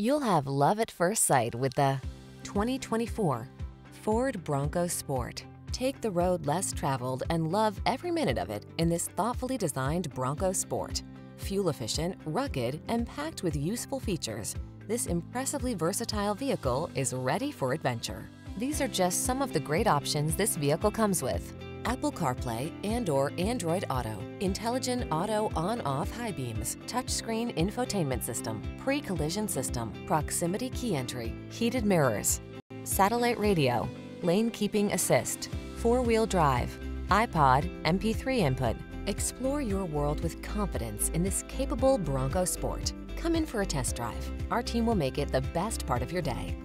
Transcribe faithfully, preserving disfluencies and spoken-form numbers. You'll have love at first sight with the twenty twenty-four Ford Bronco Sport. Take the road less traveled and love every minute of it in this thoughtfully designed Bronco Sport. Fuel efficient, rugged, and packed with useful features, this impressively versatile vehicle is ready for adventure. These are just some of the great options this vehicle comes with: Apple CarPlay and or Android Auto, intelligent auto on-off high beams, touchscreen infotainment system, pre-collision system, proximity key entry, heated mirrors, satellite radio, lane keeping assist, four-wheel drive, iPod, M P three input. Explore your world with confidence in this capable Bronco Sport. Come in for a test drive. Our team will make it the best part of your day.